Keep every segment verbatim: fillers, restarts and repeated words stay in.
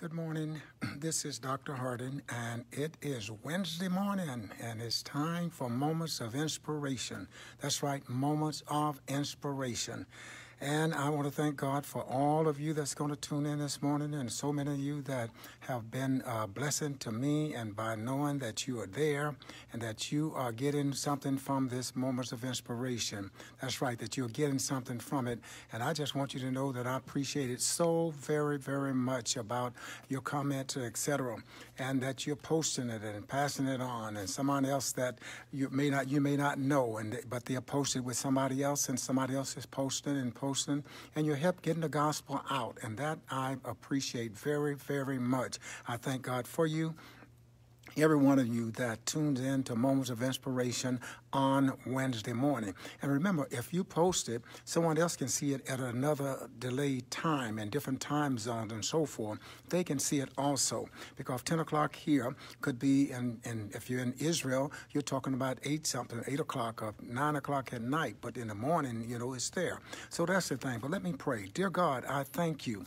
Good morning. This is Doctor Harden, and it is Wednesday morning, and it's time for Moments of Inspiration. That's right, Moments of Inspiration. And I want to thank God for all of you that's going to tune in this morning, and so many of you that have been a blessing to me, and by knowing that you are there and that you are getting something from this Moments of Inspiration. That's right, that you're getting something from it. And I just want you to know that I appreciate it so very, very much about your comments, et cetera, and that you're posting it and passing it on, and someone else that you may not you may not know, and but they're posted with somebody else, and somebody else is posting and posting. And you help getting the gospel out, and that I appreciate very, very much. I thank God for you, every one of you that tunes in to Moments of Inspiration on Wednesday morning. And remember, if you post it, someone else can see it at another delayed time and different time zones and so forth. They can see it also, because ten o'clock here could be, and if you're in Israel, you're talking about eight something, eight o'clock or nine o'clock at night, but in the morning, you know, it's there. So that's the thing. But let me pray. Dear God, I thank you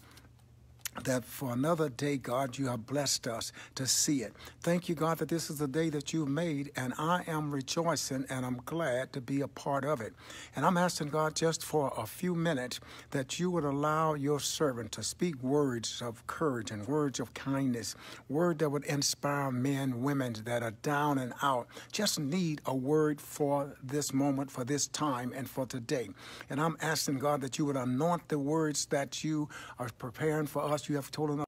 that for another day, God, you have blessed us to see it. Thank you, God, that this is the day that you've made, and I am rejoicing, and I'm glad to be a part of it. And I'm asking, God, just for a few minutes, that you would allow your servant to speak words of courage and words of kindness, word that would inspire men, women that are down and out, just need a word for this moment, for this time, and for today. And I'm asking, God, that you would anoint the words that you are preparing for us, you have told us,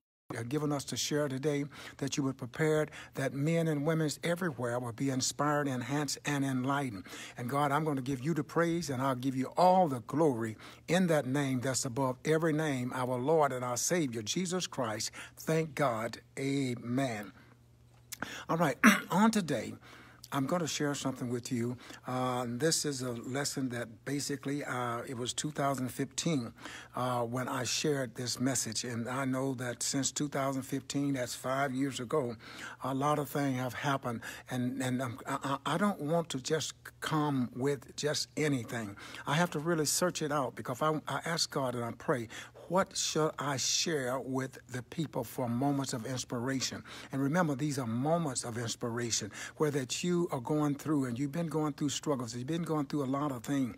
given us to share today, that you were prepared, that men and women everywhere will be inspired, enhanced, and enlightened. And God, I'm going to give you the praise, and I'll give you all the glory in that name that's above every name, our Lord and our Savior, Jesus Christ. Thank God. Amen. All right, on today, I'm going to share something with you. Uh, this is a lesson that basically, uh, it was two thousand fifteen uh, when I shared this message. And I know that since two thousand fifteen, that's five years ago, a lot of things have happened. And, and I'm, I, I don't want to just come with just anything. I have to really search it out, because I, I ask God and I pray, what should I share with the people for Moments of Inspiration? And remember, these are moments of inspiration where that you are going through, and you've been going through struggles. You've been going through a lot of things.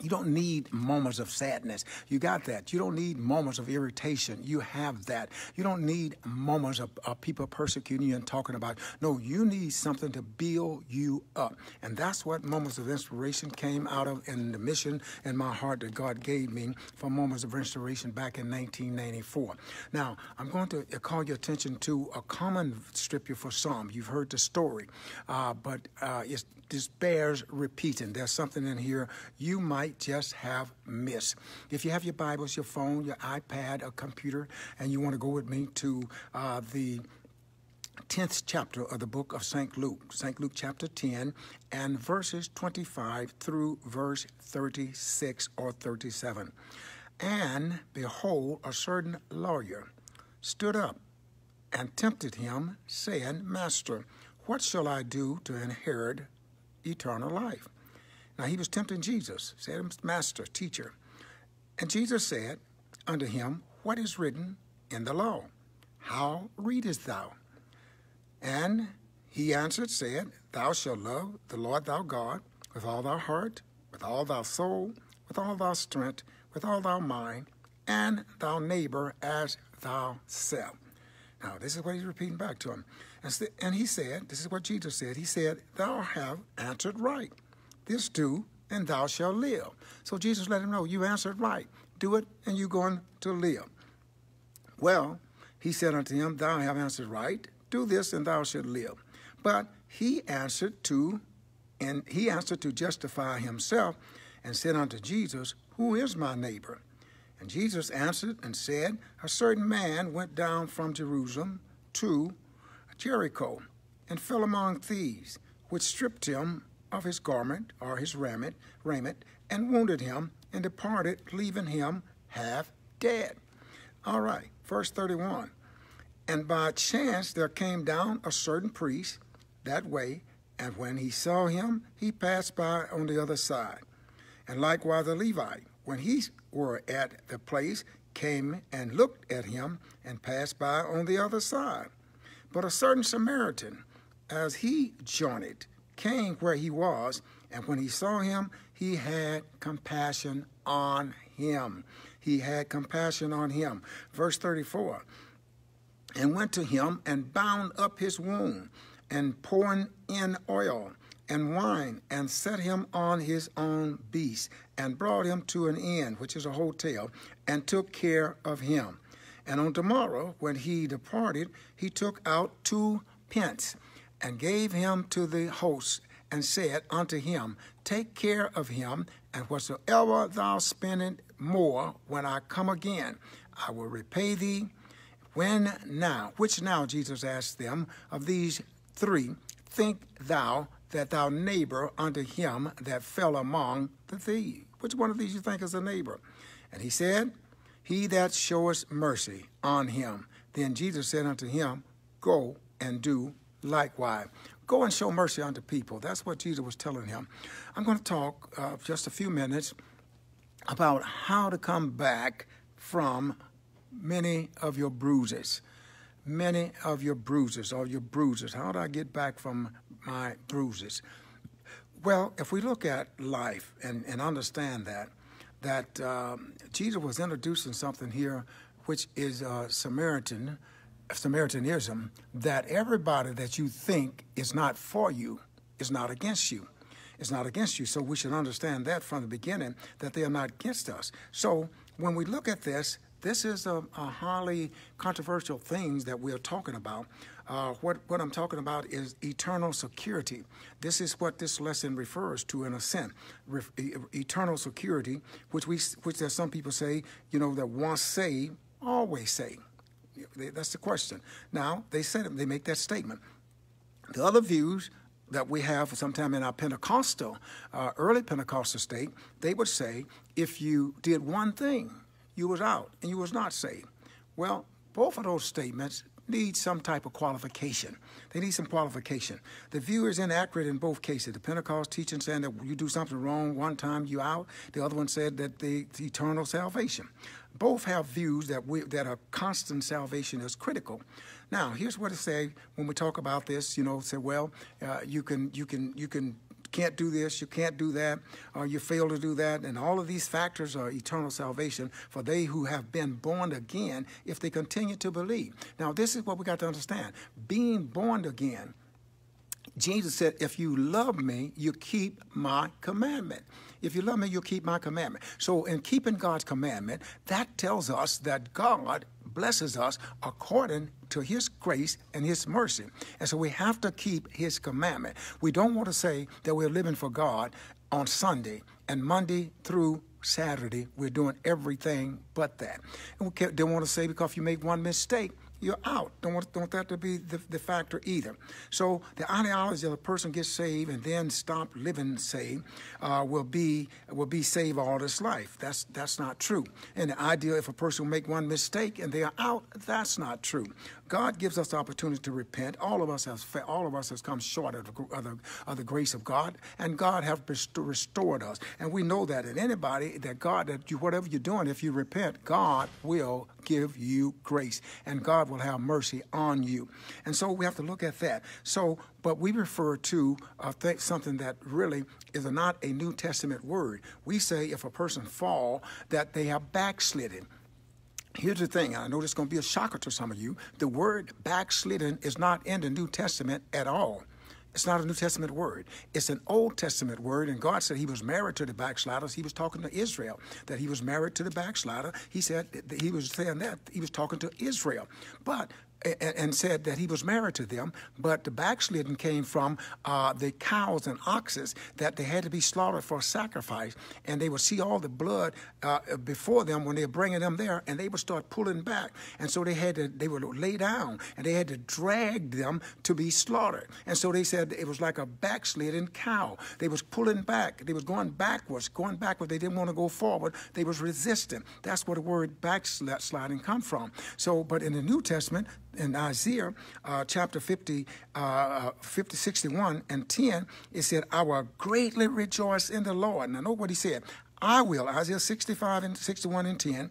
You don't need moments of sadness. You got that. You don't need moments of irritation. You have that. You don't need moments of, of people persecuting you and talking about. No, you need something to build you up. And that's what Moments of Inspiration came out of, in the mission in my heart that God gave me for Moments of Inspiration back in nineteen ninety-four. Now, I'm going to call your attention to a common scripture for some. You've heard the story, uh, but uh, it's this bears repeating. There's something in here you might just have missed. If you have your Bibles, your phone, your iPad, a computer, and you want to go with me to uh, the tenth chapter of the book of Saint Luke, Saint Luke chapter ten, and verses twenty-five through verse thirty-six or thirty-seven. And behold, a certain lawyer stood up and tempted him, saying, Master, what shall I do to inherit eternal life? Now, he was tempting Jesus, said, Master, teacher. And Jesus said unto him, What is written in the law? How readest thou? And he answered, said, Thou shalt love the Lord thy God with all thy heart, with all thy soul, with all thy strength, with all thy mind, and thy neighbor as thyself. Now, this is what he's repeating back to him. And he said, this is what Jesus said, he said, Thou have answered right. This do, and thou shalt live. So Jesus let him know, you answered right. Do it, and you're going to live. Well, he said unto him, Thou have answered right. Do this, and thou shalt live. But he answered to, and he answered to justify himself, and said unto Jesus, Who is my neighbor? And Jesus answered and said, A certain man went down from Jerusalem to Jericho, and fell among thieves, which stripped him of his garment, or his raiment, raiment, and wounded him, and departed, leaving him half dead. All right, verse thirty-one. And by chance there came down a certain priest that way, and when he saw him, he passed by on the other side. And likewise the Levite, when he were at the place, came and looked at him and passed by on the other side. But a certain Samaritan, as he journeyed, came where he was, and when he saw him, he had compassion on him. He had compassion on him. Verse thirty-four, and went to him and bound up his wound, and pouring in oil and wine, and set him on his own beast, and brought him to an inn, which is a hotel, and took care of him. And on tomorrow, when he departed, he took out two pence, and gave him to the host, and said unto him, take care of him, and whatsoever thou spendest more, when I come again, I will repay thee. When now, which now, Jesus asked them, of these three, think thou that thou neighbor unto him that fell among the thieves? Which one of these you think is a neighbor? And he said, he that showeth mercy on him. Then Jesus said unto him, go and do likewise. Go and show mercy unto people. That's what Jesus was telling him. I'm going to talk uh, just a few minutes about how to come back from many of your bruises. Many of your bruises or your bruises. How do I get back from my bruises? Well, if we look at life and, and understand that, that um, Jesus was introducing something here, which is uh, Samaritan, Samaritanism, that everybody that you think is not for you is not against you. It's not against you. So we should understand that from the beginning, that they are not against us. So when we look at this, this is a, a highly controversial things that we are talking about. Uh, what, what I'm talking about is eternal security. This is what this lesson refers to in a sense, Re e eternal security, which we, which there's some people say, you know, that once saved, always saved. That's the question. Now, they said it, they make that statement. The other views that we have sometime in our Pentecostal, uh, early Pentecostal state, they would say, if you did one thing, you was out, and you was not saved. Well, both of those statements need some type of qualification. They need some qualification. The view is inaccurate in both cases. The Pentecost teaching saying that you do something wrong one time, you out. The other one said that the, the eternal salvation. Both have views that we, that a constant salvation is critical. Now, here's what I say when we talk about this. You know, say, well, uh, you can, you can, you can. can't do this, you can't do that, or you fail to do that, and all of these factors are eternal salvation for they who have been born again if they continue to believe. Now, this is what we got to understand. Being born again, Jesus said, if you love me, you keep my commandment. If you love me, you'll keep my commandment. So in keeping God's commandment, that tells us that God blesses us according to his grace and his mercy. And so we have to keep his commandment. We don't want to say that we're living for God on Sunday and Monday through Saturday, we're doing everything but that. And we don't want to say because if you make one mistake, you're out. Don't want, don't want that to be the, the factor either. So the ideology of a person gets saved and then stop living saved uh, will be will be saved all this life. That's that's not true. And the idea if a person will make one mistake and they are out, that's not true. God gives us the opportunity to repent. All of us have all of us has come short of the, of the, of the grace of God, and God have restored us. And we know that. And anybody that God that you whatever you're doing, if you repent, God will give you grace, and God will have mercy on you. And so we have to look at that. So, but we refer to uh, th something that really is not a New Testament word. We say if a person fall, that they have backslidden. Here's the thing, and I know this is going to be a shocker to some of you. The word backslidden is not in the New Testament at all. It's not a New Testament word. It's an Old Testament word, and God said he was married to the backsliders. He was talking to Israel, that he was married to the backslider. He said that he was saying that he was talking to Israel, but and said that he was married to them, but the backslidden came from uh, the cows and oxes that they had to be slaughtered for sacrifice, and they would see all the blood uh, before them when they were bringing them there, and they would start pulling back, and so they had to they would lay down, and they had to drag them to be slaughtered, and so they said it was like a backslidden cow. They was pulling back, they was going backwards, going backwards. They didn't want to go forward. They was resisting. That's where the word backsliding come from. So, but in the New Testament, in Isaiah uh, chapter fifty, uh, fifty, sixty-one and ten, it said, I will greatly rejoice in the Lord. Now, know what he said. I will, Isaiah sixty-five and sixty-one and ten,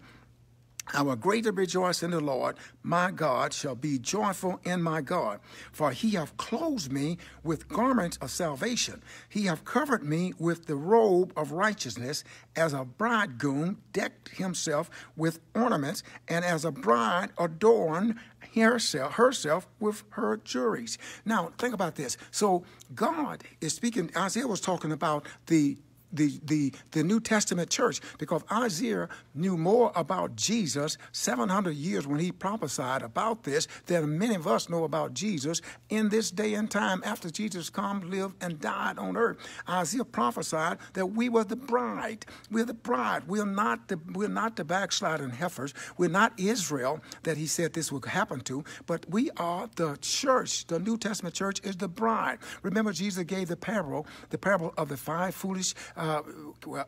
I will greatly rejoice in the Lord. My God shall be joyful in my God. For he hath clothed me with garments of salvation. He hath covered me with the robe of righteousness, as a bridegroom decked himself with ornaments, and as a bride adorned herself, herself with her jewelries. Now, think about this. So God is speaking. Isaiah was talking about the The, the, the New Testament church, because Isaiah knew more about Jesus seven hundred years when he prophesied about this than many of us know about Jesus in this day and time after Jesus come, lived, and died on earth. Isaiah prophesied that we were the bride. We're the bride. We're not the, we're not the backsliding heifers. We're not Israel that he said this would happen to, but we are the church. The New Testament church is the bride. Remember, Jesus gave the parable, the parable of the five foolish uh, Uh,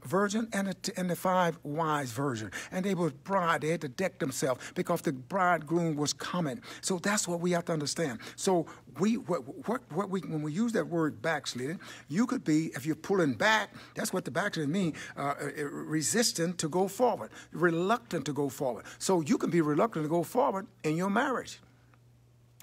virgin and the, and the five wise virgin. And they were bride. They had to deck themselves because the bridegroom was coming. So that's what we have to understand. So we, what, what, what we when we use that word backslidden, you could be, if you're pulling back, that's what the backslidden means, uh, resistant to go forward, reluctant to go forward. So you can be reluctant to go forward in your marriage.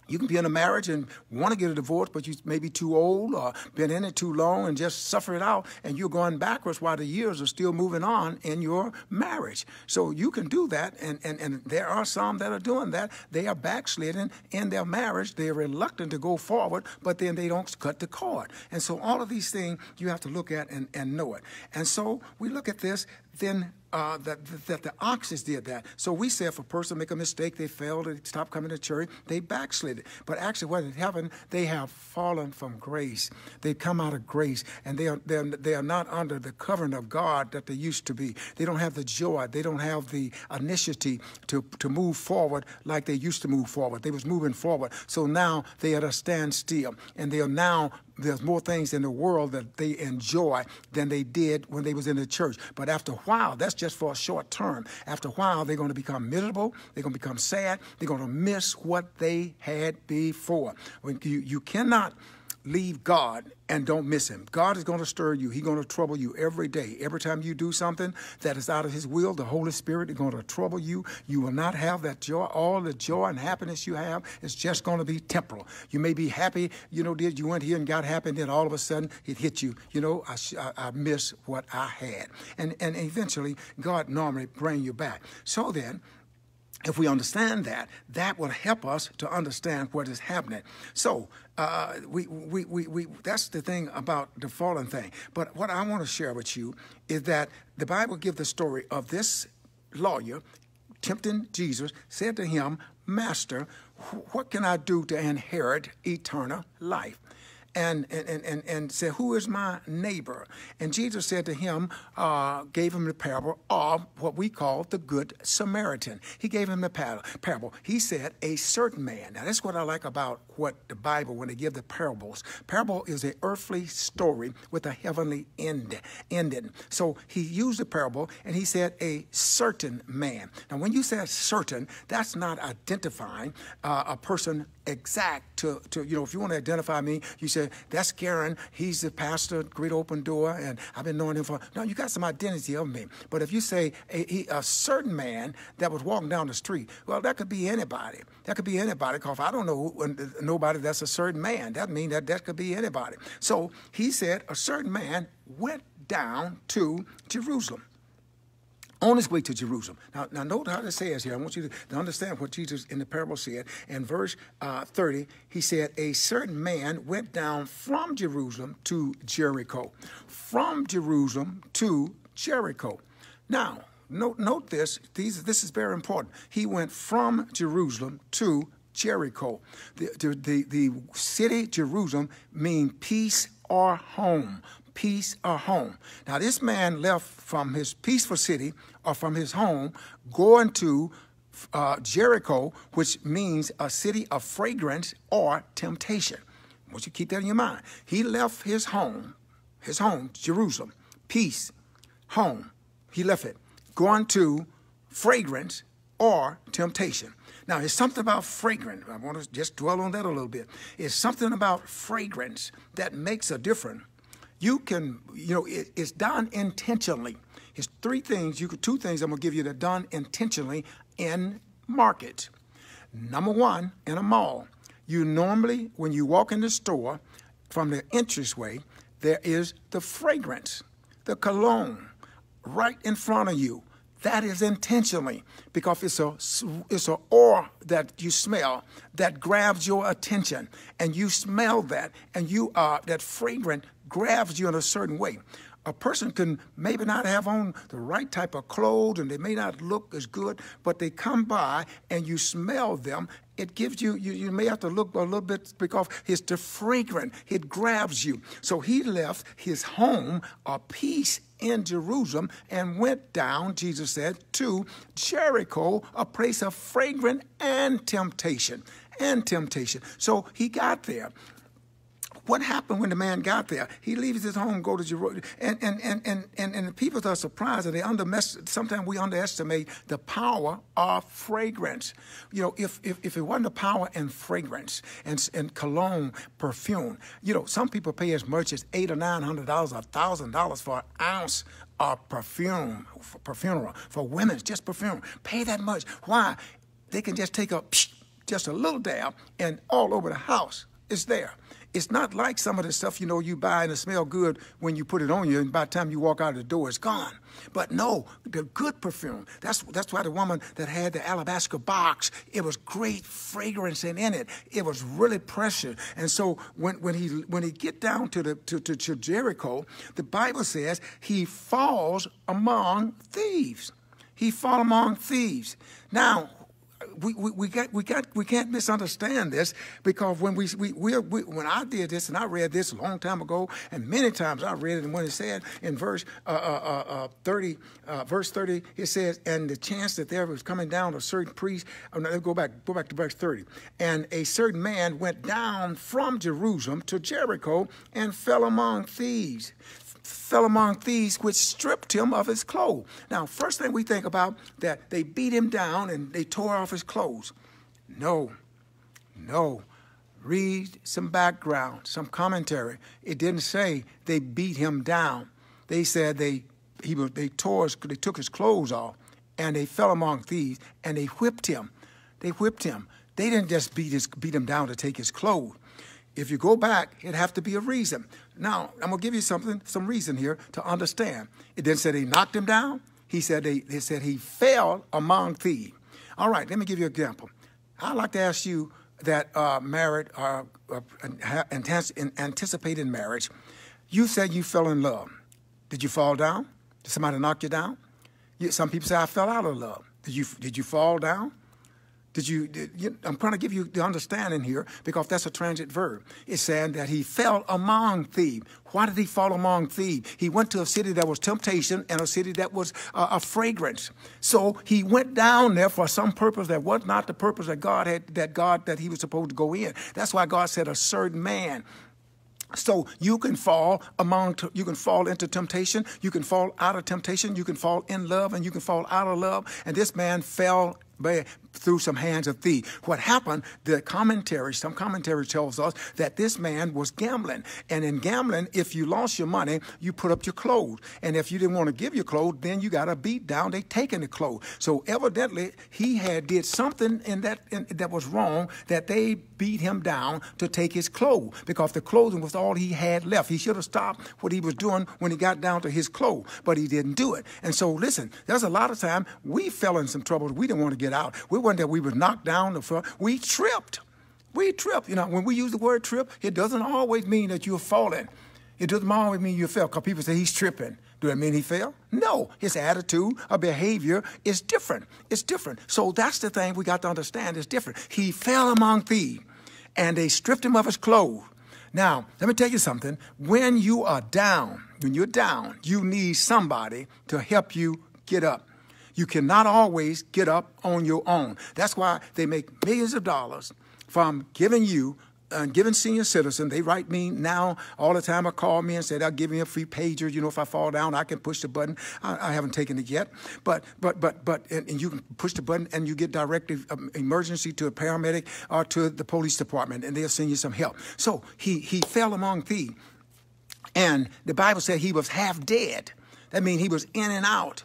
You can be in a marriage and want to get a divorce, but you may be too old or been in it too long and just suffer it out, and you're going backwards while the years are still moving on in your marriage. So you can do that, and, and, and there are some that are doing that. They are backsliding in their marriage. They're reluctant to go forward, but then they don't cut the cord. And so all of these things you have to look at and, and know it. And so we look at this, then Uh, that, that the oxes did that. So we say if a person make a mistake, they failed, they stopped coming to church, they backslid. But actually what had happened, they have fallen from grace. They come out of grace, and they are, they are, they are not under the covering of God that they used to be. They don't have the joy. They don't have the initiative to, to move forward like they used to move forward. They was moving forward. So now they are at a standstill, and they are now there's more things in the world that they enjoy than they did when they was in the church. But after a while, that's just for a short term. After a while, they're going to become miserable. They're going to become sad. They're going to miss what they had before. When you, you cannot leave God and don't miss him. God is going to stir you. He's going to trouble you every day. Every time you do something that is out of his will, the Holy Spirit is going to trouble you. You will not have that joy. All the joy and happiness you have is just going to be temporal. You may be happy. You know, did you went here and got happy, and then all of a sudden it hit you. You know, I, I, I miss what I had. And, and eventually, God normally brings you back. So then, if we understand that, that will help us to understand what is happening. So uh, we, we, we, we, that's the thing about the fallen thing. But what I want to share with you is that the Bible gives the story of this lawyer tempting Jesus, said to him, "Master, what can I do to inherit eternal life?" And, and, and, and said, "Who is my neighbor?" And Jesus said to him, uh, gave him the parable of what we call the Good Samaritan. He gave him the parable. He said, a certain man. Now, that's what I like about what the Bible, when they give the parables. Parable is an earthly story with a heavenly end, ending. So he used the parable, and he said, a certain man. Now, when you say certain, that's not identifying uh, a person exact to, to, you know, if you want to identify me, you say, "That's Garon. He's the pastor at Great Open Door, and I've been knowing him for..." No, you got some identity of me. But if you say a, a certain man that was walking down the street, well, that could be anybody. That could be anybody, because if I don't know who, nobody that's a certain man, that means that that could be anybody. So he said a certain man went down to Jerusalem, on his way to Jerusalem. Now, now note how it says here. I want you to understand what Jesus in the parable said. In verse uh, thirty, he said, a certain man went down from Jerusalem to Jericho. From Jerusalem to Jericho. Now, note, note this. These, this is very important. He went from Jerusalem to Jericho. The, the, the, the city Jerusalem means peace or home. Peace or home. Now, this man left from his peaceful city or from his home going to uh, Jericho, which means a city of fragrance or temptation. I want you to keep that in your mind. He left his home, his home, Jerusalem, peace, home. He left it, going to fragrance or temptation. Now, it's something about fragrance. I want to just dwell on that a little bit. It's something about fragrance that makes a difference. You can, you know, it, it's done intentionally. It's three things, you could, two things I'm going to give you that are done intentionally in market. Number one, in a mall, you normally, when you walk in the store, from the entranceway, there is the fragrance, the cologne, right in front of you. That is intentionally, because it's a, it's an aura that you smell that grabs your attention, and you smell that, and you are, that fragrance grabs you in a certain way. A person can maybe not have on the right type of clothes, and they may not look as good, but they come by and you smell them. It gives you, you, you may have to look a little bit because it's the fragrance. It grabs you. So he left his home of peace in Jerusalem and went down, Jesus said, to Jericho, a place of fragrance and temptation, and temptation. So he got there. What happened when the man got there? He leaves his home, go to Jerusalem, and, and, and, and, and, and the people are surprised, and they underestimate, sometimes we underestimate the power of fragrance. You know, if, if, if it wasn't the power and fragrance and, and cologne, perfume, you know, some people pay as much as eight or nine hundred dollars, a thousand dollars for an ounce of perfume, for perfume, for women, just perfume. Pay that much. Why? They can just take a, just a little dab, and all over the house is there. It's not like some of the stuff, you know, you buy and it smells good when you put it on you, and by the time you walk out of the door, it's gone. But no, the good perfume. That's, that's why the woman that had the alabaster box, it was great fragrance in it. It was really precious. And so when, when he when he get down to, the, to, to, to Jericho, the Bible says he falls among thieves. He fall among thieves. Now, We, we, we, got, we, got, we can't misunderstand this, because when, we, we, we, we, when I did this, and I read this a long time ago, and many times I read it, and when it said in verse uh, uh, uh, thirty, uh, verse thirty, it says, and the chance that there was coming down a certain priest, oh, no, go back, go back to verse thirty, and a certain man went down from Jerusalem to Jericho and fell among thieves. fell among thieves, which stripped him of his clothes. Now, first thing we think about, that they beat him down and they tore off his clothes. No, no. Read some background, some commentary. It didn't say they beat him down. They said they, he, they, tore his, they took his clothes off, and they fell among thieves, and they whipped him. They whipped him. They didn't just beat, his, beat him down to take his clothes. If you go back, it'd have to be a reason. Now, I'm going to give you something, some reason here to understand. It didn't say they knocked him down. He said they, they said he fell among thieves. All right, let me give you an example. I'd like to ask you that uh, married or uh, uh, anticipated marriage. You said you fell in love. Did you fall down? Did somebody knock you down? You, some people say, I fell out of love. Did you, did you fall down? Did you, did you, I'm trying to give you the understanding here, because that's a transit verb. It's saying that he fell among thieves. Why did he fall among thieves? He went to a city that was temptation and a city that was uh, a fragrance. So he went down there for some purpose that was not the purpose that God had, that God, that he was supposed to go in. That's why God said a certain man. So you can fall among, you can fall into temptation, you can fall out of temptation, you can fall in love, and you can fall out of love. And this man fell through some hands of thieves. What happened, the commentary, some commentary tells us that this man was gambling. And in gambling, if you lost your money, you put up your clothes. And if you didn't want to give your clothes, then you got a beat down. They taken the clothes. So evidently, he had did something in that, in, that was wrong, that they beat him down to take his clothes, because the clothing was all he had left. He should have stopped what he was doing when he got down to his clothes, but he didn't do it. And so, listen, there's a lot of time we fell in some trouble we didn't want to get out. We weren't that we were knocked down the floor. We tripped. We tripped. You know, when we use the word trip, it doesn't always mean that you're falling. It doesn't always mean you fell, because people say he's tripping. Does that mean he fell? No. His attitude or behavior is different. It's different. So that's the thing we got to understand is different. He fell among thieves, and they stripped him of his clothes. Now, let me tell you something. When you are down, when you're down, you need somebody to help you get up. You cannot always get up on your own. That's why they make millions of dollars from giving you and uh, giving senior citizen. They write me now all the time, or call me and say, they'll give me a free pager. You know, if I fall down, I can push the button. I, I haven't taken it yet. But, but, but, but, and, and you can push the button and you get directive um, emergency to a paramedic or to the police department, and they'll send you some help. So he, he fell among thieves. And the Bible said he was half dead. That means he was in and out.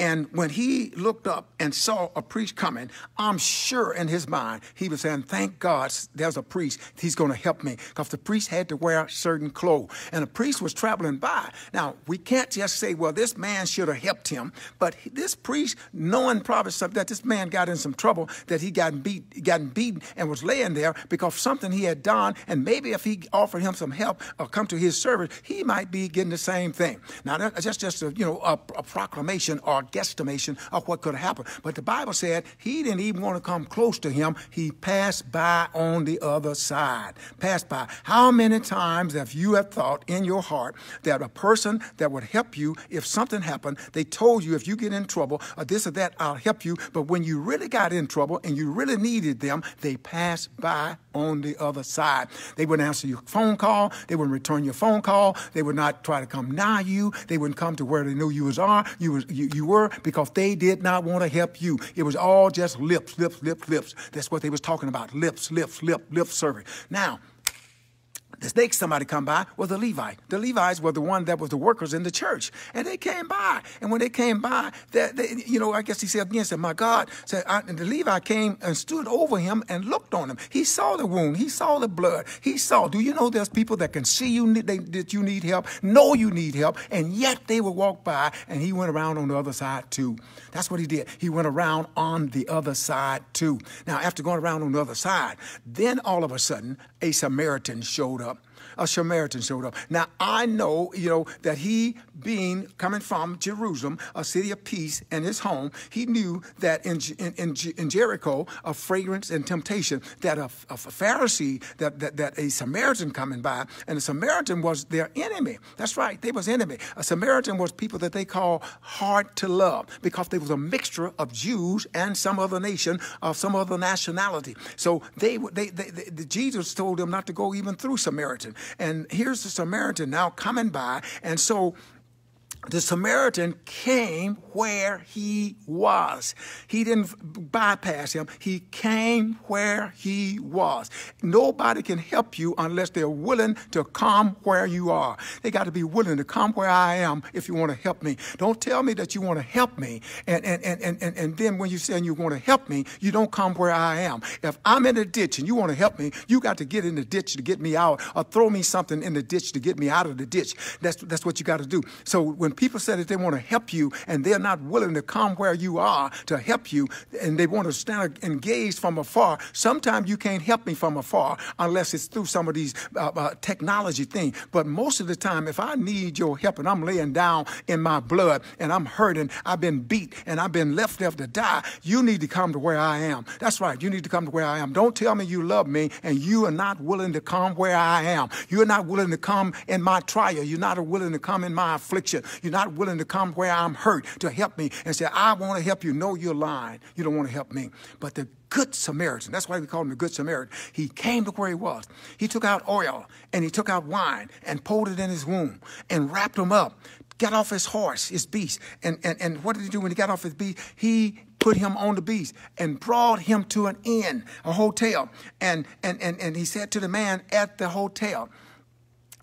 And when he looked up and saw a priest coming, I'm sure in his mind, he was saying, thank God there's a priest. He's going to help me. Because the priest had to wear certain clothes. And a priest was traveling by. Now, we can't just say, well, this man should have helped him. But this priest, knowing probably that this man got in some trouble, that he got beat, gotten beaten and was laying there because something he had done. And maybe if he offered him some help or come to his service, he might be getting the same thing. Now, that's just, just a, you know, a, a proclamation or guesstimation of what could happen. But the Bible said he didn't even want to come close to him. He passed by on the other side. Passed by. How many times have you have thought in your heart that a person that would help you if something happened, they told you if you get in trouble or this or that, I'll help you. But when you really got in trouble and you really needed them, they passed by on the other side. They wouldn't answer your phone call. They wouldn't return your phone call. They would not try to come nigh you. They wouldn't come to where they knew you was are. You was you, you were because they did not want to help you. It was all just lips, lips, lips, lips. That's what they was talking about. Lips, lips, lip, lip service. Now, the next somebody come by was the Levite. The Levites were the one that was the workers in the church. And they came by. And when they came by, they, they, you know, I guess he said again, said, my God. Said, I, and the Levite came and stood over him and looked on him. He saw the wound. He saw the blood. He saw, do you know there's people that can see you they, that you need help, know you need help, and yet they will walk by, and he went around on the other side too. That's what he did. He went around on the other side too. Now, after going around on the other side, then all of a sudden, a Samaritan showed up. A Samaritan showed up. Now, I know, you know, that he being coming from Jerusalem, a city of peace and his home, he knew that in, in, in, in Jericho, a fragrance and temptation, that a, a Pharisee, that, that, that a Samaritan coming by, and the Samaritan was their enemy. That's right. They was enemy. A Samaritan was people that they call hard to love because they was a mixture of Jews and some other nation of some other nationality. So they, they, they, they Jesus told them not to go even through Samaritan. And here's the Samaritan now coming by. And so the Samaritan came where he was. He didn't bypass him. He came where he was. Nobody can help you unless they're willing to come where you are. They got to be willing to come where I am if you want to help me. Don't tell me that you want to help me. And, and, and, and, and then when you say you want to help me, you don't come where I am. If I'm in a ditch and you want to help me, you got to get in the ditch to get me out or throw me something in the ditch to get me out of the ditch. That's, that's what you got to do. So when When people say that they want to help you and they're not willing to come where you are to help you and they want to stand and gaze from afar, sometimes you can't help me from afar unless it's through some of these uh, uh, technology things. But most of the time, if I need your help and I'm laying down in my blood and I'm hurting, I've been beat and I've been left there to die, you need to come to where I am. That's right. You need to come to where I am. Don't tell me you love me and you are not willing to come where I am. You're not willing to come in my trial. You're not willing to come in my affliction. You're not willing to come where I'm hurt to help me and say, I want to help you. No, you're lying. You don't want to help me. But the Good Samaritan, that's why we call him the Good Samaritan, he came to where he was. He took out oil and he took out wine and poured it in his wound and wrapped him up, got off his horse, his beast. And, and, and what did he do when he got off his beast? He put him on the beast and brought him to an inn, a hotel. And, and, and, and he said to the man at the hotel,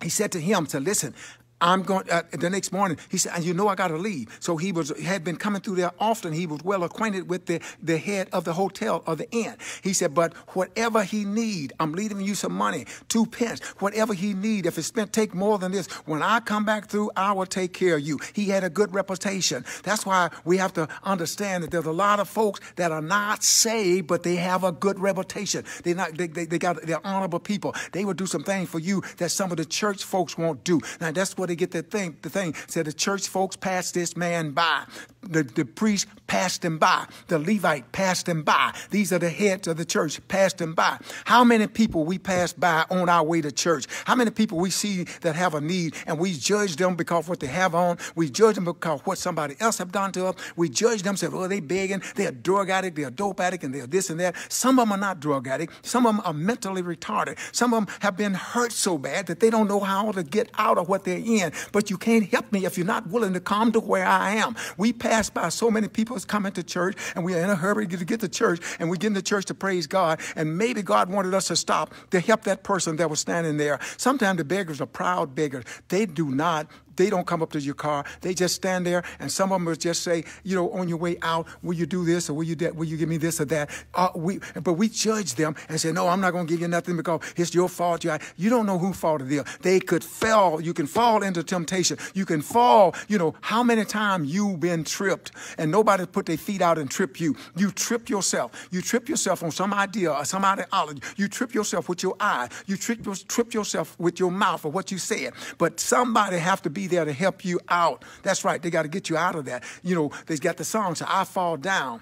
he said to him, so listen, I'm going, uh, the next morning, he said, and you know I got to leave. So he was, had been coming through there often. He was well acquainted with the, the head of the hotel or the inn. He said, but whatever he need, I'm leaving you some money, two pence, whatever he need, if it's spent, take more than this. When I come back through, I will take care of you. He had a good reputation. That's why we have to understand that there's a lot of folks that are not saved, but they have a good reputation. They're not, they, they, they got, they're honorable people. They will do some things for you that some of the church folks won't do. Now that's what they get that thing, the thing said the church folks passed this man by. The, the priest passed him by. The Levite passed him by. These are the heads of the church passed him by. How many people we pass by on our way to church? How many people we see that have a need and we judge them because of what they have on? We judge them because of what somebody else have done to us. We judge them, say, oh, they begging, they're a drug addict, they're a dope addict, and they're this and that. Some of them are not drug addicts. Some of them are mentally retarded. Some of them have been hurt so bad that they don't know how to get out of what they're in. But you can't help me if you're not willing to come to where I am. We pass by so many people that's coming to church, and we're in a hurry to get to church, and we get in the church to praise God, and maybe God wanted us to stop to help that person that was standing there. Sometimes the beggars are proud beggars. They do not They don't come up to your car. They just stand there, and some of them will just say, you know, on your way out, will you do this, or will you that? Will you give me this or that? Uh, we, but we judge them and say, no, I'm not going to give you nothing because it's your fault. You, you don't know whose fault it is. They could fall. You can fall into temptation. You can fall. You know, how many times you've been tripped, and nobody put their feet out and trip you. You trip yourself. You trip yourself on some idea or some ideology. You trip yourself with your eye. You trip, trip yourself with your mouth or what you said. But somebody have to be there to help you out. That's right. They got to get you out of that. You know, they've got the song, so I fall down.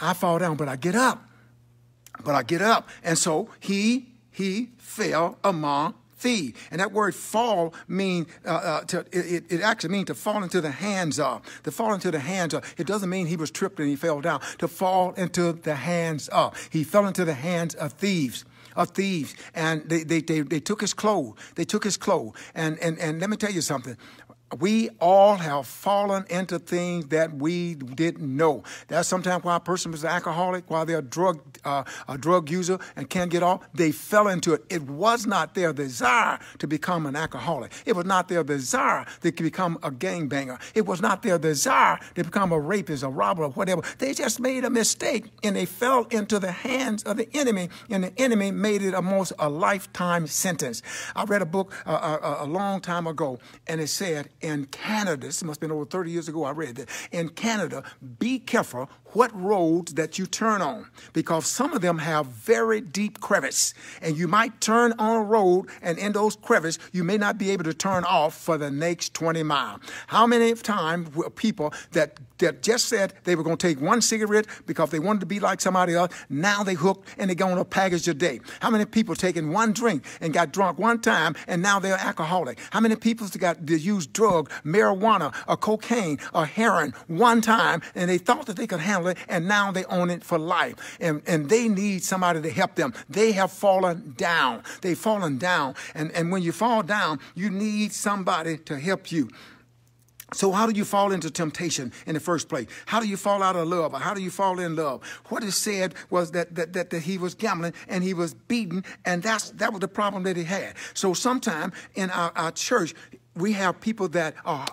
I fall down, but I get up. But I get up. And so he, he fell among thieves. And that word fall mean, uh, uh, to, it, it actually means to fall into the hands of. To fall into the hands of. It doesn't mean he was tripped and he fell down. To fall into the hands of. He fell into the hands of thieves. Of thieves. And they, they, they, they took his clothes. They took his clothes. And, and, and let me tell you something. We all have fallen into things that we didn't know. That's sometimes why a person is an alcoholic, why they're a drug, uh, a drug user and can't get off. They fell into it. It was not their desire to become an alcoholic. It was not their desire to become a gangbanger. It was not their desire to become a rapist, a robber, or whatever. They just made a mistake, and they fell into the hands of the enemy, and the enemy made it almost a lifetime sentence. I read a book uh, a, a long time ago, and it said, in Canada, this must have been over thirty years ago I read that, in Canada, be careful what roads that you turn on, because some of them have very deep crevices, and you might turn on a road, and in those crevices, you may not be able to turn off for the next twenty miles. How many times were people that, that just said they were going to take one cigarette because they wanted to be like somebody else, now they hooked and they're going to package a day? How many people taking one drink and got drunk one time, and now they're alcoholic? How many people got that used drug, marijuana, or cocaine, or heroin one time, and they thought that they could handle it, and now they own it for life, and and they need somebody to help them. They have fallen down. They've fallen down, and and when you fall down, you need somebody to help you. So how do you fall into temptation in the first place? How do you fall out of love? Or how do you fall in love? What is said was that, that, that, that he was gambling and he was beaten, and that's that was the problem that he had. So sometime in our, our church, we have people that are.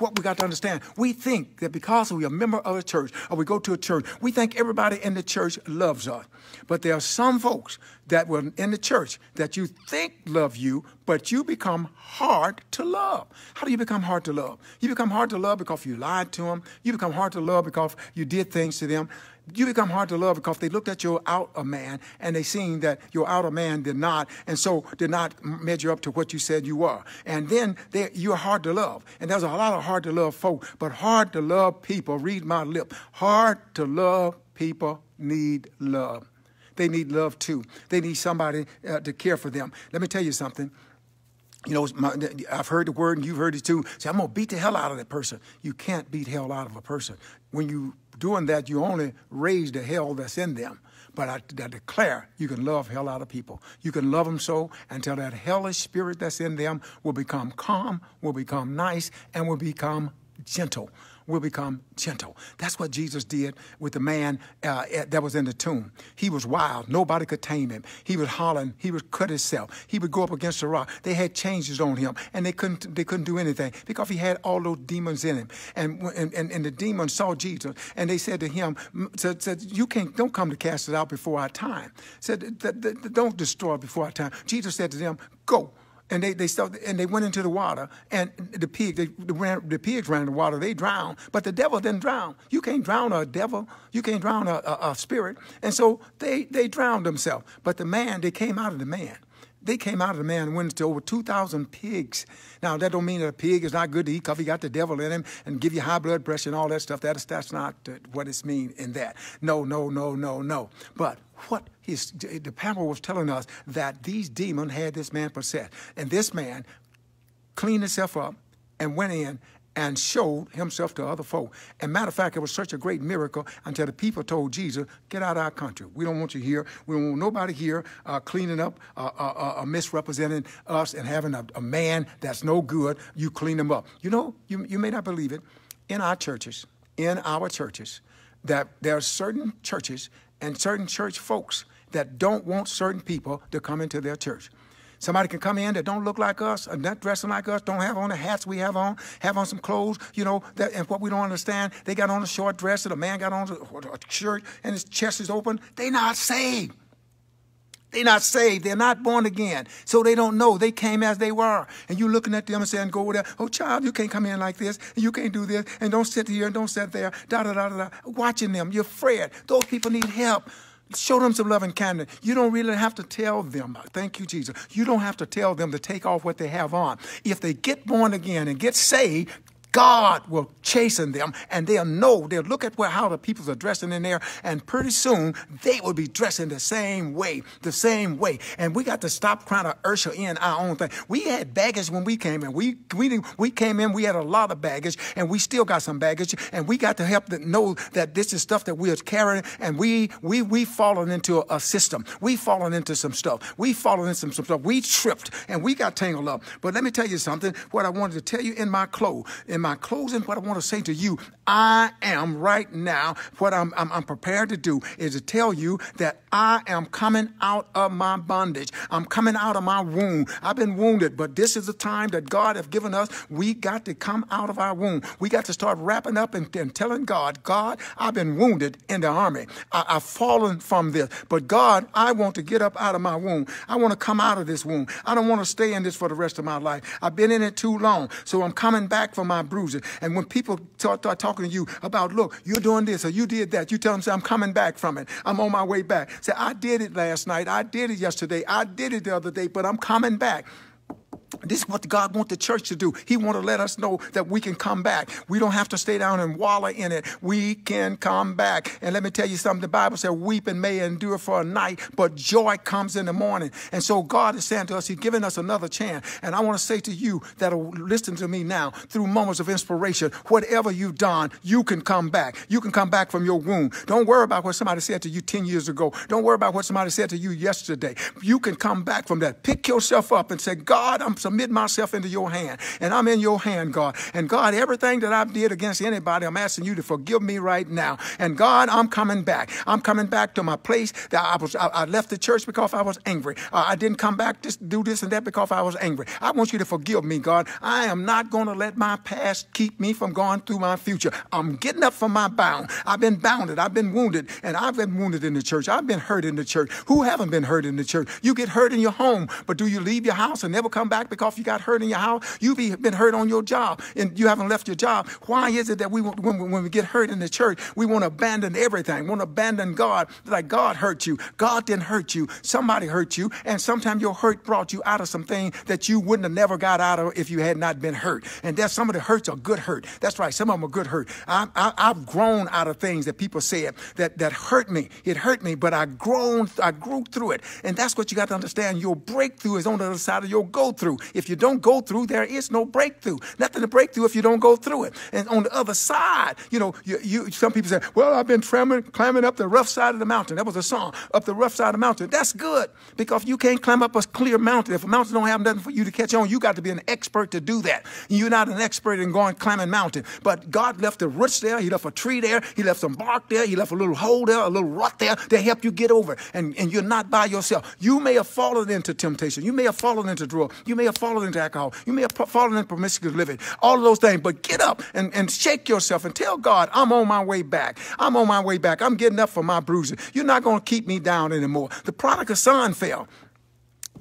What we got to understand, we think that because we're a member of a church or we go to a church, we think everybody in the church loves us. But there are some folks that were in the church that you think love you, but you become hard to love. How do you become hard to love? You become hard to love because you lied to them. You become hard to love because you did things to them. You become hard to love because they looked at your outer man and they seen that your outer man did not, and so did not measure up to what you said you were. And then they, you're hard to love. And there's a lot of hard to love folk, but hard to love people, read my lip, hard to love people need love. They need love too. They need somebody uh, to care for them. Let me tell you something. You know, my, I've heard the word and you've heard it too. Say, I'm going to beat the hell out of that person. You can't beat hell out of a person. When you doing that, you only raise the hell that's in them. But I, I declare you can love hell out of people. You can love them so until that hellish spirit that's in them will become calm, will become nice, and will become gentle. Will become gentle. That's what Jesus did with the man uh, that was in the tomb. He was wild. Nobody could tame him. He was hollering. He would cut himself. He would go up against the rock. They had chains on him, and they couldn't, they couldn't do anything because he had all those demons in him. And, and, and the demons saw Jesus, and they said to him, said, said, you can't, don't come to cast it out before our time. Said, don't destroy it before our time. Jesus said to them, go. And they, they started, and they went into the water, and the pig, they, they ran, the pigs ran in the water. They drowned, but the devil didn't drown. You can't drown a devil. You can't drown a, a, a spirit. And so they, they drowned themselves. But the man, they came out of the man. They came out of the man and went to over two thousand pigs. Now, that don't mean that a pig is not good to eat because he got the devil in him and give you high blood pressure and all that stuff. That is, that's not what it's mean in that. No, no, no, no, no. But what his, the parable was telling us that these demons had this man possessed. And this man cleaned himself up and went in and showed himself to other folk. And matter of fact, it was such a great miracle until the people told Jesus, get out of our country. We don't want you here. We don't want nobody here uh, cleaning up, uh, uh, uh, misrepresenting us and having a, a man that's no good. You clean them up. You know, you, you may not believe it. In our churches, in our churches, that there are certain churches and certain church folks that don't want certain people to come into their church. Somebody can come in that don't look like us, not dressing like us, don't have on the hats we have on, have on some clothes, you know, that, and what we don't understand, they got on a short dress and a man got on a shirt and his chest is open. They're not saved. They're not saved. They're not born again. So they don't know. They came as they were. And you're looking at them and saying, go over there. Oh, child, you can't come in like this. And you can't do this. And don't sit here and don't sit there. Da, da, da, da, da. Watching them. You're afraid. Those people need help. Show them some love and kindness. You don't really have to tell them. Thank you, Jesus. You don't have to tell them to take off what they have on. If they get born again and get saved, God will chasten them, and they'll know. They'll look at where, how the people are dressing in there, and pretty soon they will be dressing the same way, the same way. And we got to stop trying to usher in our own thing. We had baggage when we came in. We, we, we came in, we had a lot of baggage, and we still got some baggage, and we got to help them know that this is stuff that we're carrying, and we, we, we fallen into a system. We fallen into some stuff. We fallen into some, some stuff. We tripped, and we got tangled up. But let me tell you something, what I wanted to tell you in my clothes, in In my closing, what I want to say to you, I am right now, what I'm, I'm, I'm prepared to do is to tell you that I am coming out of my bondage. I'm coming out of my wound. I've been wounded, but this is the time that God has given us. We got to come out of our wound. We got to start wrapping up and, and telling God, God, I've been wounded in the army. I, I've fallen from this, but God, I want to get up out of my wound. I want to come out of this wound. I don't want to stay in this for the rest of my life. I've been in it too long, so I'm coming back from my bruises. And when people start, start talking to you about, look, you're doing this or you did that, you tell them, say, I'm coming back from it. I'm on my way back. Say, I did it last night. I did it yesterday. I did it the other day, but I'm coming back. This is what God wants the church to do. He wants to let us know that we can come back. We don't have to stay down and wallow in it. We can come back. And let me tell you something. The Bible said, weeping may endure for a night, but joy comes in the morning. And so God is saying to us, he's giving us another chance. And I want to say to you that are listening to me now through moments of inspiration, whatever you've done, you can come back. You can come back from your wound. Don't worry about what somebody said to you ten years ago. Don't worry about what somebody said to you yesterday. You can come back from that. Pick yourself up and say, God, I'm submit myself into your hand, and I'm in your hand, God. And God, everything that I did against anybody, I'm asking you to forgive me right now. And God, I'm coming back. I'm coming back to my place that I was. I, I left the church because I was angry. Uh, I didn't come back to do this and that because I was angry. I want you to forgive me, God. I am not going to let my past keep me from going through my future. I'm getting up from my bound. I've been bounded. I've been wounded, and I've been wounded in the church. I've been hurt in the church. Who haven't been hurt in the church? You get hurt in your home, but do you leave your house and never come back? Because you got hurt in your house, you've been hurt on your job, and you haven't left your job. Why is it that we, when, when we get hurt in the church, we want to abandon everything, want to abandon God? Like God hurt you, God didn't hurt you, somebody hurt you, and sometimes your hurt brought you out of something that you wouldn't have never got out of if you had not been hurt. And that's some of the hurts are good hurt. That's right, some of them are good hurt. I, I, I've grown out of things that people said that that hurt me. It hurt me, but I grown, I grew through it, and that's what you got to understand. Your breakthrough is on the other side of your go through. If you don't go through, there is no breakthrough. Nothing to break through if you don't go through it. And on the other side, you know, you, you some people say, well, I've been tramping, climbing up the rough side of the mountain. That was a song, up the rough side of the mountain. That's good, because you can't climb up a clear mountain. If a mountain don't have nothing for you to catch on, you got to be an expert to do that. You're not an expert in going climbing mountain. But God left the roots there. He left a tree there. He left some bark there. He left a little hole there, a little rut there to help you get over. And, and you're not by yourself. You may have fallen into temptation. You may have fallen into drug. You may have fallen into alcohol. You may have fallen into promiscuous living, all of those things. But get up and, and shake yourself and tell God, I'm on my way back. I'm on my way back. I'm getting up for my bruises. You're not going to keep me down anymore. The prodigal son fell.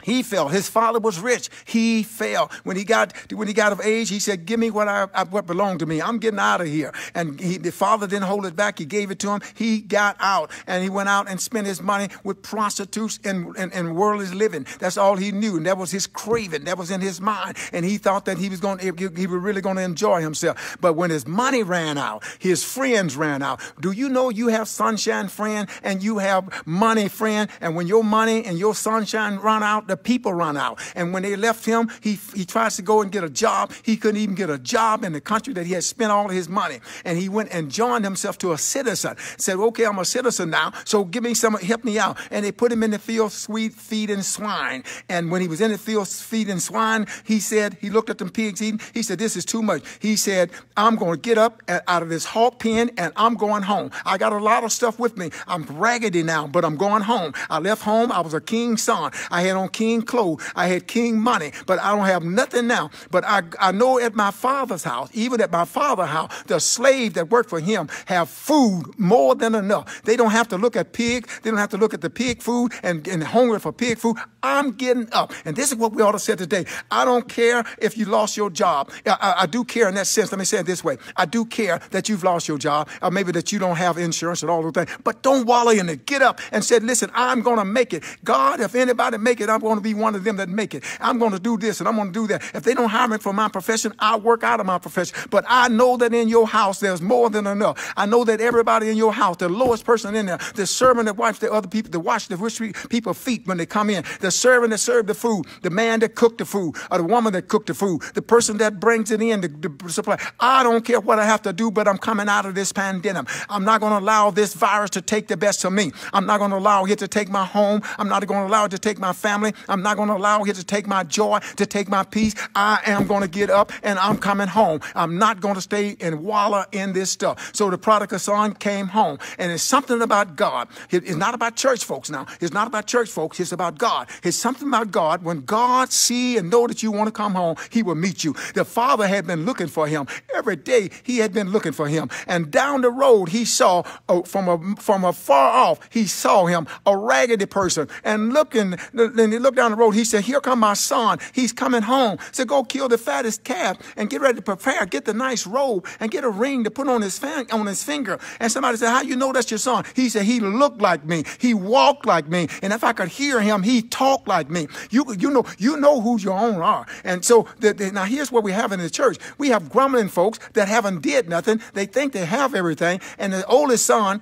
He fell. His father was rich. He fell. When he got when he got of age, he said, give me what I, I what belonged to me. I'm getting out of here. And he, the father didn't hold it back. He gave it to him. He got out, and he went out and spent his money with prostitutes and, and, and worldly living. That's all he knew. And that was his craving. That was in his mind. And he thought that he was going to, he was really going to enjoy himself. But when his money ran out, his friends ran out. Do you know you have sunshine friend and you have money friend? And when your money and your sunshine run out, the people run out. And when they left him, he, he tries to go and get a job. He couldn't even get a job in the country that he had spent all his money. And he went and joined himself to a citizen. Said, okay, I'm a citizen now, so give me some, help me out. And they put him in the field sweet feeding swine. And when he was in the field feeding swine, he said, he looked at them pigs eating. He said, this is too much. He said, I'm going to get up out of this hog pen and I'm going home. I got a lot of stuff with me. I'm raggedy now, but I'm going home. I left home. I was a king's son. I had on king clothes. I had king money, but I don't have nothing now. But I, I know at my father's house, even at my father's house, the slaves that work for him have food more than enough. They don't have to look at pig. They don't have to look at the pig food and, and hungry for pig food. I'm getting up. And this is what we ought to say today. I don't care if you lost your job. I, I, I do care in that sense. Let me say it this way. I do care that you've lost your job, or maybe that you don't have insurance and all those things. But don't wallow in it. Get up and say, listen, I'm going to make it. God, if anybody make it, I'm going to be one of them that make it. I'm going to do this and I'm going to do that. If they don't hire me for my profession, I work out of my profession. But I know that in your house, there's more than enough. I know that everybody in your house, the lowest person in there, the servant that wipes the other people, that wash the rich people's feet when they come in, the servant that served the food, the man that cooked the food, or the woman that cooked the food, the person that brings it in, the, the supply. I don't care what I have to do, but I'm coming out of this pandemic. I'm not going to allow this virus to take the best of me. I'm not going to allow it to take my home. I'm not going to allow it to take my family. I'm not going to allow it to take my joy, to take my peace. I am going to get up and I'm coming home. I'm not going to stay and wallow in this stuff. So the prodigal son came home, and it's something about God. It's not about church folks now. It's not about church folks. It's about God. It's something about God. When God see and know that you want to come home, he will meet you. The father had been looking for him. Every day he had been looking for him. And down the road he saw, oh, from a, from afar off, he saw him, a raggedy person. And looking, then he looked down the road, he said, here come my son. He's coming home. So go kill the fattest calf and get ready to prepare. Get the nice robe and get a ring to put on his, on his finger. And somebody said, how you know that's your son? He said, he looked like me. He walked like me. And if I could hear him, he talked like me. You, you know, you know who your own are. And so the, the, now here's what we have in the church. We have grumbling folks that haven't did nothing. They think they have everything. And the oldest son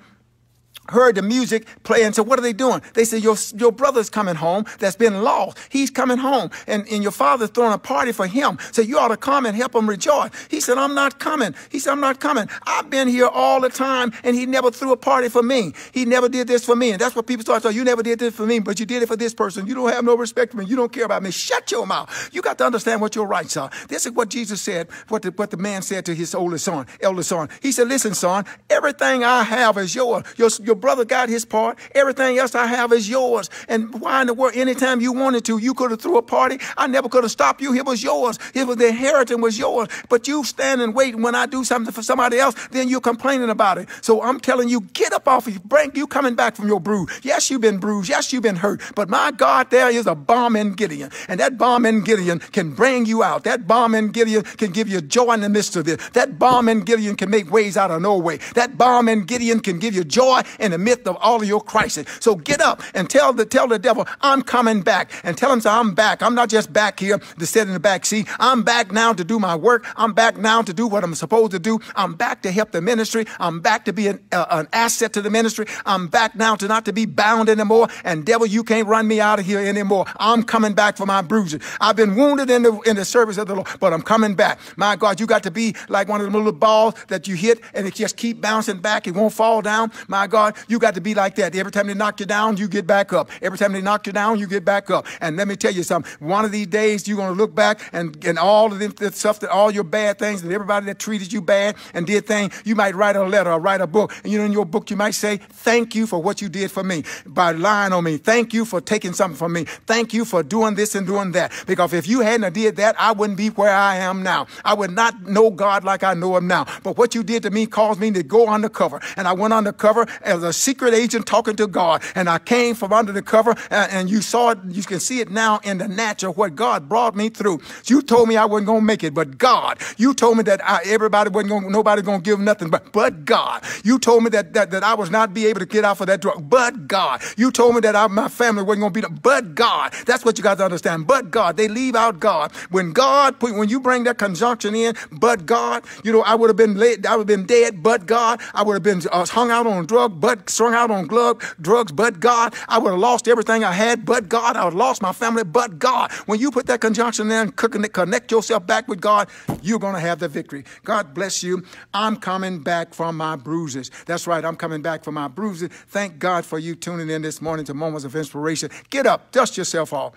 heard the music play and said, what are they doing? They said, your, your brother's coming home that's been lost. He's coming home. And, and your father's throwing a party for him. So you ought to come and help him rejoice. He said, I'm not coming. He said, I'm not coming. I've been here all the time and he never threw a party for me. He never did this for me. And that's what people start saying, you never did this for me, but you did it for this person. You don't have no respect for me. You don't care about me. Shut your mouth. You got to understand what your rights are. This is what Jesus said, what the, what the man said to his oldest son, eldest son. He said, listen, son, everything I have is yours. Your, your brother got his part. Everything else I have is yours. And why in the world, anytime you wanted to, you could have threw a party. I never could have stopped you. It was yours. It was the inheritance was yours. But you stand and wait. When I do something for somebody else, then you're complaining about it. So I'm telling you, get up off of your brink. You coming back from your bruise. Yes, you've been bruised. Yes, you've been hurt. But my God, there is a bomb in Gideon. And that bomb in Gideon can bring you out. That bomb in Gideon can give you joy in the midst of this. That bomb in Gideon can make ways out of no way. That bomb in Gideon can give you joy in the midst of all of your crisis. So get up and tell the tell the devil, I'm coming back. And tell him, so I'm back. I'm not just back here to sit in the back seat. I'm back now to do my work. I'm back now to do what I'm supposed to do. I'm back to help the ministry. I'm back to be an, uh, an asset to the ministry. I'm back now to not to be bound anymore. And devil, you can't run me out of here anymore. I'm coming back for my bruises. I've been wounded in the, in the service of the Lord, but I'm coming back. My God, you got to be like one of them little balls that you hit and it just keep bouncing back. It won't fall down. My God, you got to be like that. Every time they knock you down, you get back up. Every time they knock you down, you get back up. And let me tell you something. One of these days, you're going to look back and, and all of them, the stuff, that all your bad things, and everybody that treated you bad and did things, you might write a letter or write a book. And you know, in your book, you might say, thank you for what you did for me by lying on me. Thank you for taking something from me. Thank you for doing this and doing that. Because if you hadn't did that, I wouldn't be where I am now. I would not know God like I know him now. But what you did to me caused me to go undercover. And I went undercover as a secret agent talking to God, and I came from under the cover, and, and you saw it. You can see it now in the natural, what God brought me through. You told me I wasn't going to make it, but God. You told me that I, everybody wasn't going, nobody going to give nothing, but, but God. You told me that, that, that I was not be able to get off of that drug, but God. You told me that I, my family wasn't going to be, but God. That's what you got to understand, but God. They leave out God. When God, when you bring that conjunction in, but God, you know, I would have been laid, I would have been dead, but God. I would have been uh, hung out on a drug, but strung out on glug, drugs, but God. I would have lost everything I had, but God. I would have lost my family, but God. When you put that conjunction in and connect yourself back with God, you're going to have the victory. God bless you. I'm coming back from my bruises. That's right. I'm coming back from my bruises. Thank God for you tuning in this morning to Moments of Inspiration. Get up. Dust yourself off.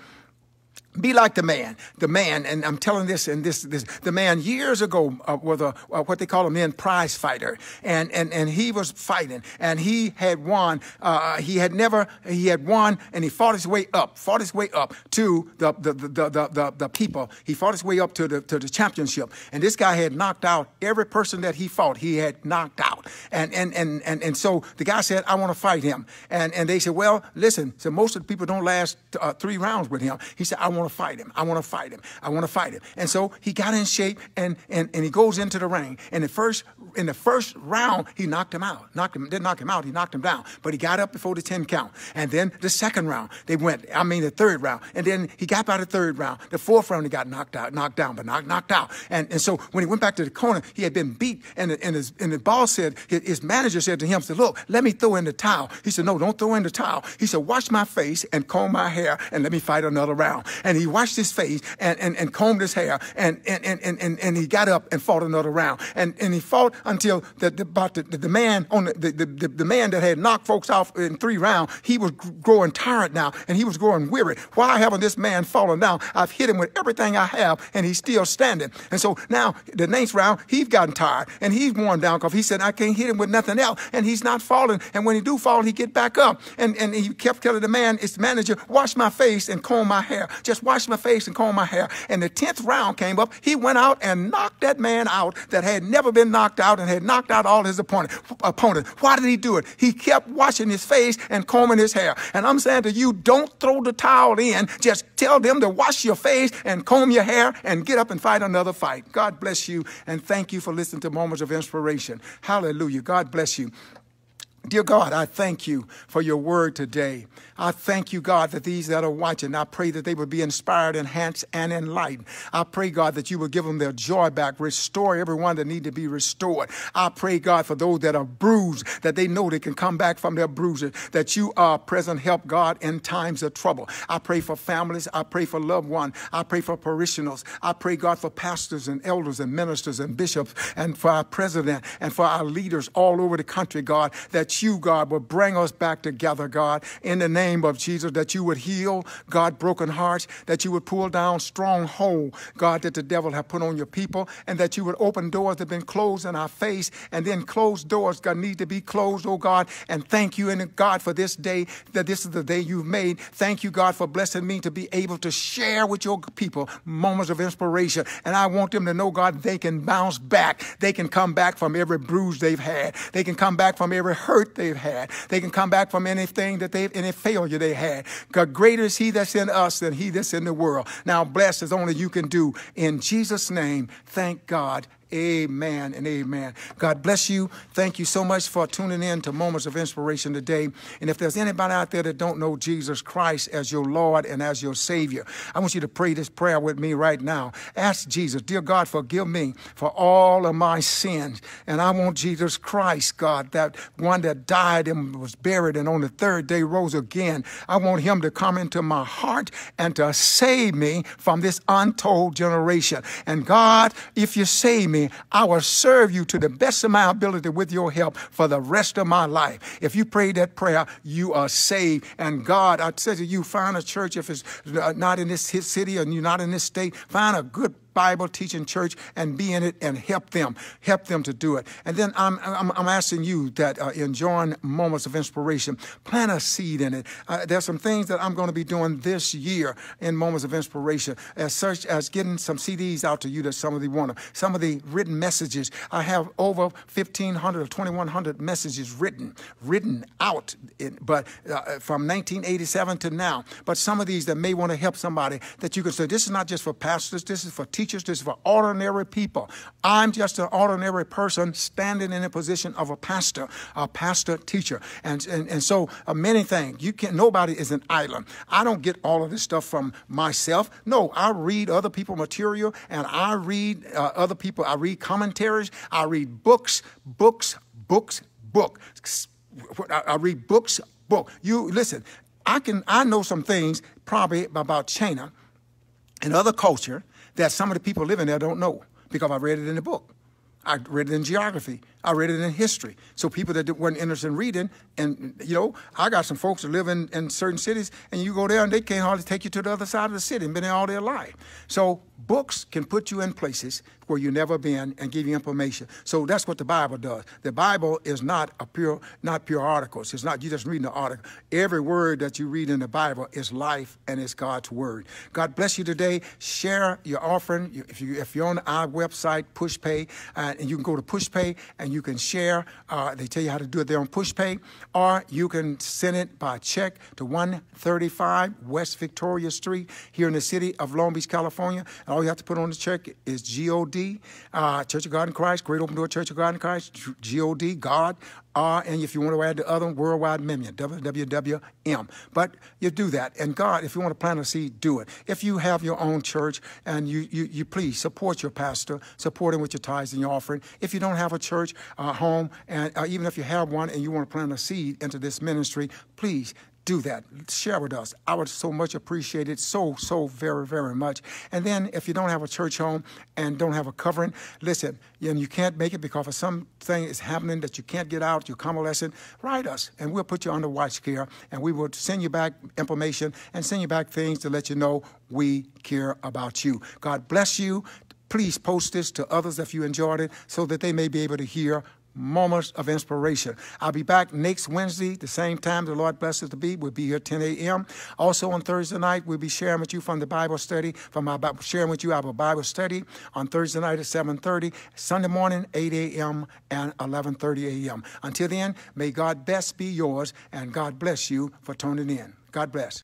Be like the man, the man, and I'm telling this and this, this the man years ago uh, was a, uh, what they call a men prize fighter, and, and, and he was fighting, and he had won, uh, he had never, he had won, and he fought his way up, fought his way up to the, the, the, the, the, the people. He fought his way up to the, to the championship, and this guy had knocked out every person that he fought, he had knocked out, and, and, and, and, and so the guy said, I want to fight him, and, and they said, well, listen, so most of the people don't last uh, three rounds with him. He said, I want I want to fight him. I want to fight him. I want to fight him. And so he got in shape and, and, and he goes into the ring. And the first, in the first round, he knocked him out. Knocked him, didn't knock him out. He knocked him down. But he got up before the ten count. And then the second round, they went, I mean, the third round. And then he got by the third round. The fourth round, he got knocked out, knocked down, but knocked, knocked out. And, and so when he went back to the corner, he had been beat. And, and, his, and the boss said, his, his manager said to him, said, look, let me throw in the towel. He said, no, don't throw in the towel. He said, wash my face and comb my hair and let me fight another round. And he washed his face and, and, and combed his hair, and, and, and, and, and he got up and fought another round. And, and he fought until the, the, about the, the man on the, the, the, the man that had knocked folks off in three rounds, he was growing tired now, and he was growing weary. Why haven't this man fallen down? I've hit him with everything I have, and he's still standing. And so now the next round, he's gotten tired, and he's worn down because he said, I can't hit him with nothing else, and he's not falling. And when he do fall, he get back up. And, and he kept telling the man, his manager, wash my face and comb my hair. Just wash my face and comb my hair. And the tenth round came up. He went out and knocked that man out that had never been knocked out and had knocked out all his opponent, opponent. Why did he do it? He kept washing his face and combing his hair. And I'm saying to you, don't throw the towel in. Just tell them to wash your face and comb your hair and get up and fight another fight. God bless you. And thank you for listening to Moments of Inspiration. Hallelujah. God bless you. Dear God, I thank you for your word today. I thank you, God, that these that are watching, I pray that they would be inspired, enhanced, and enlightened. I pray, God, that you would give them their joy back, restore everyone that need to be restored. I pray, God, for those that are bruised, that they know they can come back from their bruises, that you are present help, God, in times of trouble. I pray for families. I pray for loved ones. I pray for parishioners. I pray, God, for pastors and elders and ministers and bishops and for our president and for our leaders all over the country, God, that you you, God, will bring us back together, God, in the name of Jesus, that you would heal, God, broken hearts, that you would pull down stronghold, God, that the devil have put on your people, and that you would open doors that have been closed in our face, and then closed doors, God, need to be closed, oh God, and thank you, and God, for this day, that this is the day you've made. Thank you, God, for blessing me to be able to share with your people moments of inspiration, and I want them to know, God, they can bounce back. They can come back from every bruise they've had. They can come back from every hurt they've had. They can come back from anything that they've, any failure they had. God, greater is he that's in us than he that's in the world. Now, blessed as only you can do. In Jesus' name, thank God. Amen and amen. God bless you. Thank you so much for tuning in to Moments of Inspiration today. And if there's anybody out there that don't know Jesus Christ as your Lord and as your Savior, I want you to pray this prayer with me right now. Ask Jesus, dear God, forgive me for all of my sins. And I want Jesus Christ, God, that one that died and was buried and on the third day rose again. I want him to come into my heart and to save me from this untold generation. And God, if you save me, I will serve you to the best of my ability with your help for the rest of my life. If you pray that prayer, you are saved. And God, I say to you, find a church if it's not in this city and you're not in this state. Find a good Bible teaching church and be in it and help them, help them to do it. And then I'm, I'm, I'm asking you that uh, enjoying Moments of Inspiration, plant a seed in it. Uh, there's some things that I'm going to be doing this year in Moments of Inspiration, as such as getting some C Ds out to you that some of you want them. Some of the written messages, I have over fifteen hundred or twenty-one hundred messages written, written out, in, but uh, from nineteen eighty-seven to now. But some of these that may want to help somebody that you can say, this is not just for pastors, this is for teachers. This is for ordinary people. I'm just an ordinary person standing in the position of a pastor, a pastor teacher. And, and, and so uh, many things. You can't, nobody is an island. I don't get all of this stuff from myself. No, I read other people's material and I read uh, other people. I read commentaries. I read books, books, books, books. I, I read books, book. You listen, I can, I know some things probably about China and other culture that some of the people living there don't know because I read it in the book. I read it in geography. I read it in history. So people that weren't interested in reading, and, you know, I got some folks that live in, in certain cities, and you go there and they can't hardly take you to the other side of the city and been there all their life. So books can put you in places where you've never been and give you information. So that's what the Bible does. The Bible is not a pure, not pure articles. It's not you just reading the article. Every word that you read in the Bible is life and it's God's word. God bless you today. Share your offering. If, you, if you're on our website, PushPay, uh, and you can go to PushPay and you can share. Uh, they tell you how to do it there on PushPay, or you can send it by check to one thirty-five West Victoria Street here in the city of Long Beach, California. And all you have to put on the check is G O D, uh, Church of God in Christ, Great Open Door Church of God in Christ, G O D, God. Uh, and if you want to add the other one, Worldwide Memorial, W W M. But you do that. And God, if you want to plant a seed, do it. If you have your own church and you, you, you please support your pastor, support him with your tithes and your offering. If you don't have a church, uh, home, and uh, even if you have one and you want to plant a seed into this ministry, please do that. Share with us. I would so much appreciate it. So, so very, very much. And then if you don't have a church home and don't have a covering, listen, and you can't make it because of something is happening that you can't get out, you're convalescent, write us and we'll put you under watch care and we will send you back information and send you back things to let you know we care about you. God bless you. Please post this to others if you enjoyed it so that they may be able to hear Moments of Inspiration. I'll be back next Wednesday, the same time the Lord blesses to be. We'll be here ten A M Also on Thursday night, we'll be sharing with you from the Bible study, from our Bible, sharing with you our Bible study on Thursday night at seven thirty, Sunday morning, eight A M and eleven thirty A M Until then, may God best be yours and God bless you for tuning in. God bless.